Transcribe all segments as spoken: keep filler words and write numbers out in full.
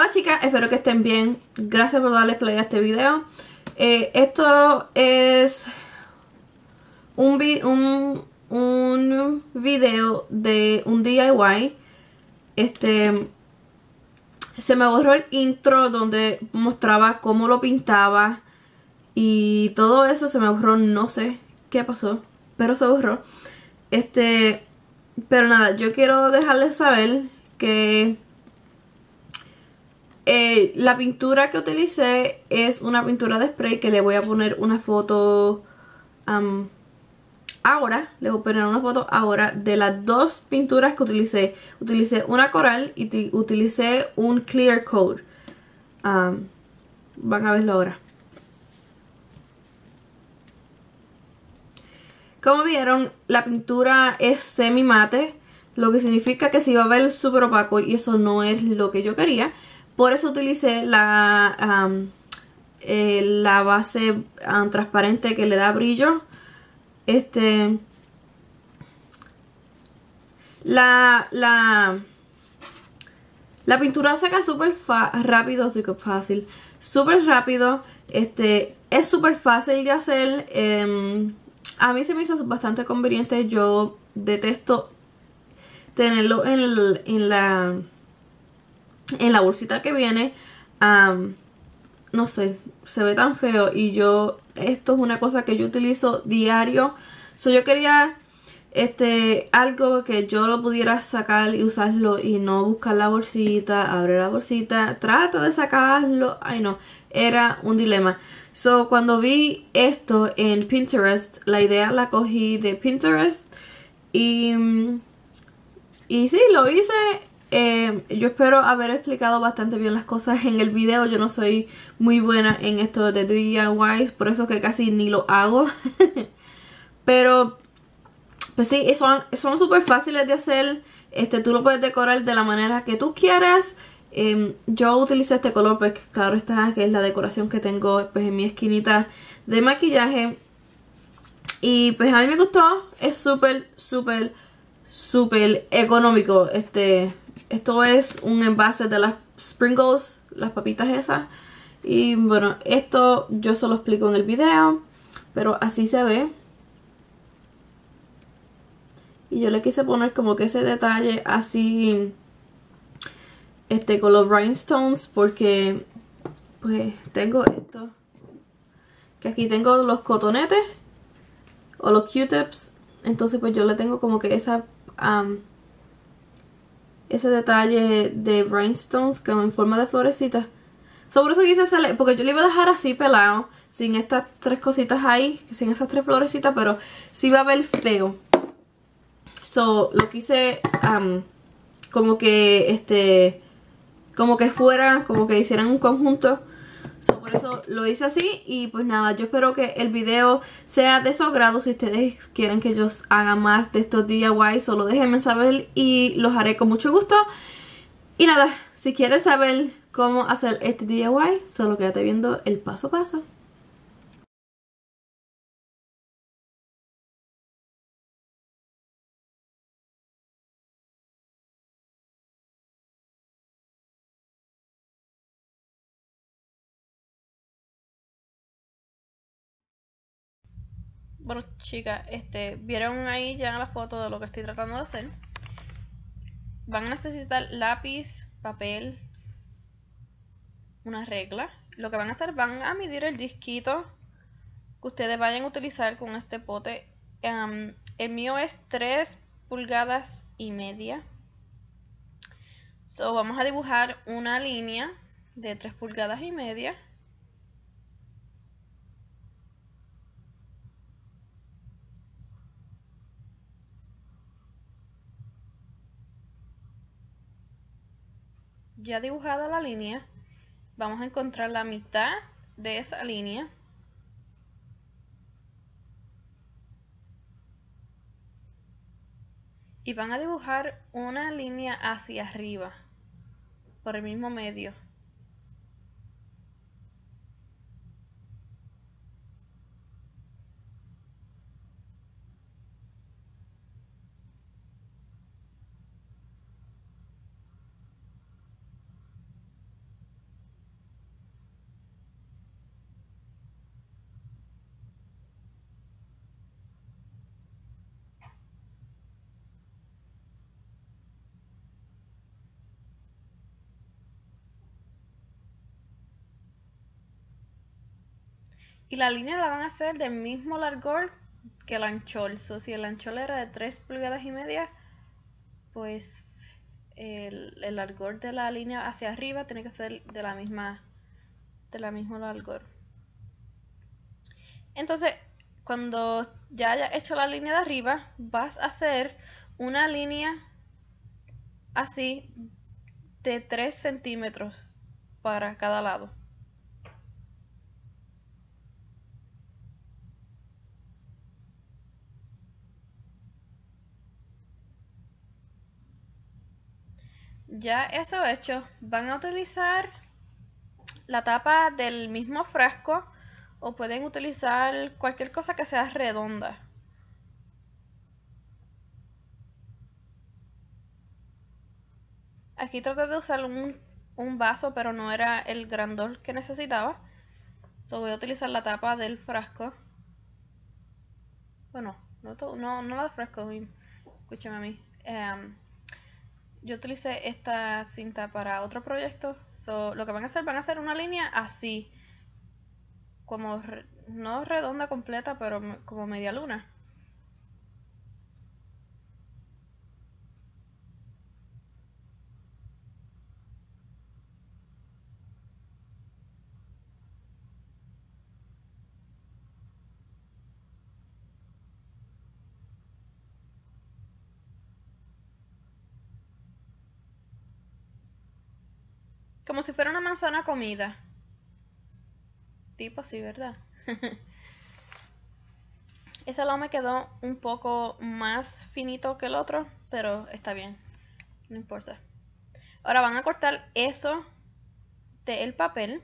Hola chicas, espero que estén bien. Gracias por darles play a este video. eh, Esto es un, vi un, un video de un D I Y. Este Se me borró el intro donde mostraba cómo lo pintaba y todo eso, se me borró, no sé qué pasó, pero se borró. Este, pero nada, yo quiero dejarles saber que eh, la pintura que utilicé es una pintura de spray que le voy a poner una foto um, ahora. Le voy a poner una foto ahora de las dos pinturas que utilicé. Utilicé una coral y utilicé un clear coat. Um, van a verlo ahora. Como vieron, la pintura es semi mate, lo que significa que se iba a ver súper opaco y eso no es lo que yo quería. Por eso utilicé la, um, eh, la base um, transparente que le da brillo. Este, la, la, la pintura seca súper rápido, digo fácil, súper rápido. Este, es súper fácil de hacer. Eh, A mí se me hizo bastante conveniente. Yo detesto tenerlo en, el, en la en la bolsita que viene. Um, no sé, se ve tan feo. Y yo, esto es una cosa que yo utilizo diario. So, yo quería este algo que yo lo pudiera sacar y usarlo y no buscar la bolsita, abrir la bolsita, trata de sacarlo. Ay no, era un dilema. So, cuando vi esto en Pinterest, la idea la cogí de Pinterest y, y sí, lo hice. Eh, yo espero haber explicado bastante bien las cosas en el video. Yo no soy muy buena en esto de D I Ys, por eso que casi ni lo hago. Pero, pues sí, son súper fáciles de hacer. Este, tú lo puedes decorar de la manera que tú quieras. Um, yo utilicé este color, pues claro está, que es la decoración que tengo pues en mi esquinita de maquillaje. Y pues a mí me gustó. Es súper, súper, súper económico. Este, esto es un envase de las Sprinkles, las papitas esas. Y bueno, esto yo se lo explico en el video, pero así se ve. Y yo le quise poner como que ese detalle así, este, con los rhinestones, porque pues tengo esto, que aquí tengo los cotonetes o los Q-tips. Entonces pues yo le tengo como que esa um, ese detalle de rhinestones como en forma de florecitas. Sobre eso quise hacerle, porque yo le iba a dejar así pelado, sin estas tres cositas ahí, sin esas tres florecitas, pero sí va a ver feo. So, lo quise um, como que este... como que fuera, como que hicieran un conjunto. So, por eso lo hice así. Y pues nada, yo espero que el video sea de su agrado. Si ustedes quieren que yo haga más de estos D I Ys, solo déjenme saber y los haré con mucho gusto. Y nada, si quieren saber cómo hacer este D I Y, solo quédate viendo el paso a paso. Bueno chicas, este, vieron ahí ya la foto de lo que estoy tratando de hacer. Van a necesitar lápiz, papel, una regla. Lo que van a hacer, van a medir el disquito que ustedes vayan a utilizar con este pote. Um, el mío es tres pulgadas y media. So, vamos a dibujar una línea de tres pulgadas y media. Ya dibujada la línea, vamos a encontrar la mitad de esa línea. Y van a dibujar una línea hacia arriba, por el mismo medio. y la línea la van a hacer del mismo largor que el anchor. So, si el anchor era de tres pulgadas y media, pues el, el largor de la línea hacia arriba tiene que ser de la misma de la misma largor. Entonces, cuando ya hayas hecho la línea de arriba, vas a hacer una línea así de tres centímetros para cada lado. Ya eso hecho, van a utilizar la tapa del mismo frasco o pueden utilizar cualquier cosa que sea redonda. Aquí traté de usar un, un vaso, pero no era el grandor que necesitaba. So, voy a utilizar la tapa del frasco. Bueno, no, no, no la del frasco, escúchame a mí. Um, Yo utilicé esta cinta para otro proyecto. So, lo que van a hacer, van a hacer una línea así. Como re, no redonda completa, pero me, como media luna. Como si fuera una manzana comida. Tipo así, ¿verdad? Ese lado me quedó un poco más finito que el otro, pero está bien. No importa. Ahora van a cortar eso del papel.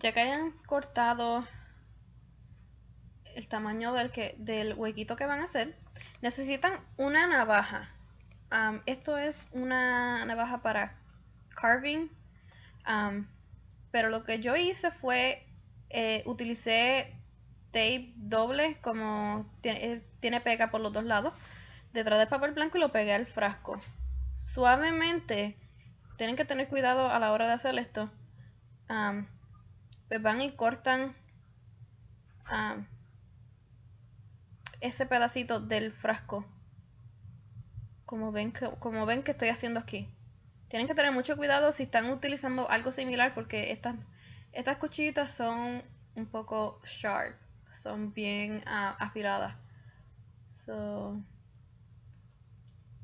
ya que hayan cortado el tamaño del, que, del huequito que van a hacer, necesitan una navaja. Um, esto es una navaja para carving, um, pero lo que yo hice fue eh, utilicé tape doble, como tiene, tiene pega por los dos lados, detrás del papel blanco, y lo pegué al frasco suavemente. Tienen que tener cuidado a la hora de hacer esto. Um, pues van y cortan um, ese pedacito del frasco, como ven, que, como ven que estoy haciendo aquí. Tienen que tener mucho cuidado si están utilizando algo similar, porque estas, estas cuchillitas son un poco sharp, son bien uh, afiladas. So,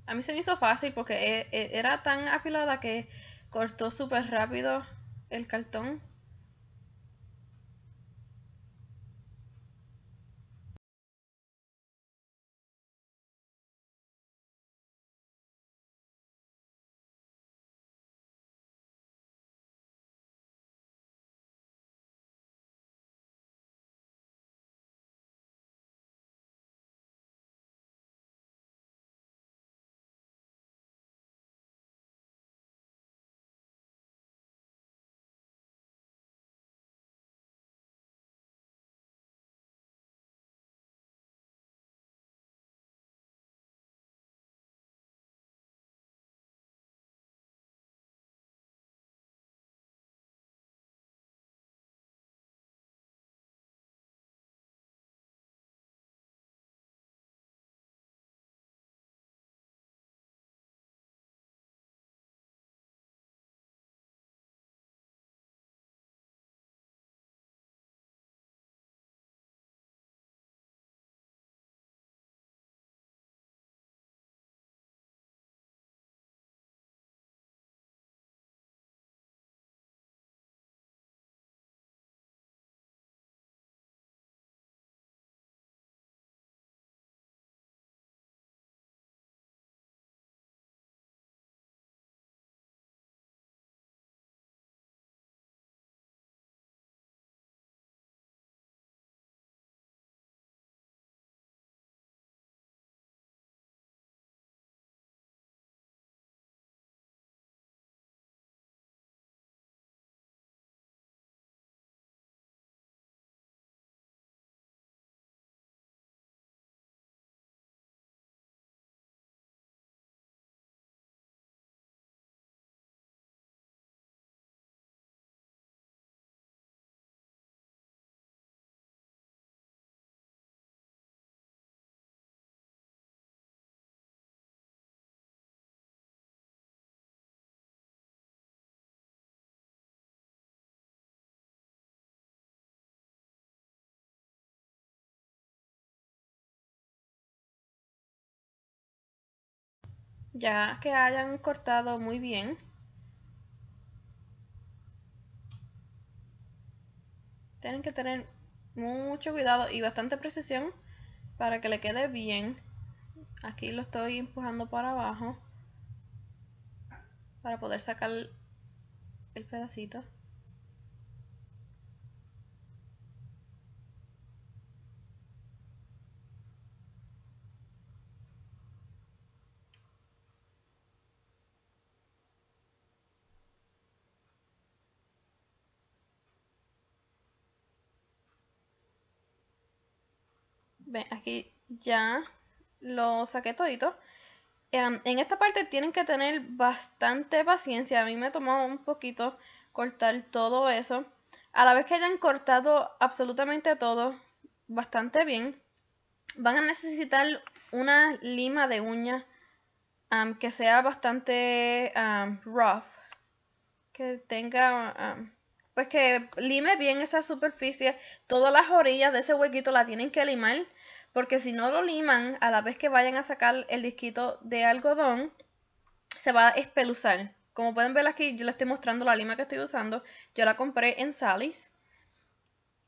a mí se me hizo fácil porque era tan afilada que cortó súper rápido el cartón. Ya que hayan cortado muy bien, tienen que tener mucho cuidado y bastante precisión para que le quede bien. Aquí lo estoy empujando para abajo para poder sacar el pedacito. Aquí ya lo saqué todito. Um, en esta parte tienen que tener bastante paciencia. A mí me tomó un poquito cortar todo eso. A la vez que hayan cortado absolutamente todo bastante bien, van a necesitar una lima de uña um, que sea bastante um, rough, que tenga... Um, pues que lime bien esa superficie. Todas las orillas de ese huequito la tienen que limar, porque si no lo liman, a la vez que vayan a sacar el disquito de algodón, se va a espeluzar. Como pueden ver aquí, yo les estoy mostrando la lima que estoy usando. Yo la compré en Sally's.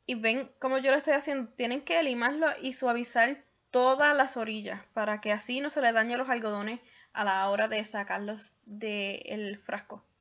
Y ven como yo lo estoy haciendo. Tienen que limarlo y suavizar todas las orillas, para que así no se le dañe los algodones a la hora de sacarlos del frasco.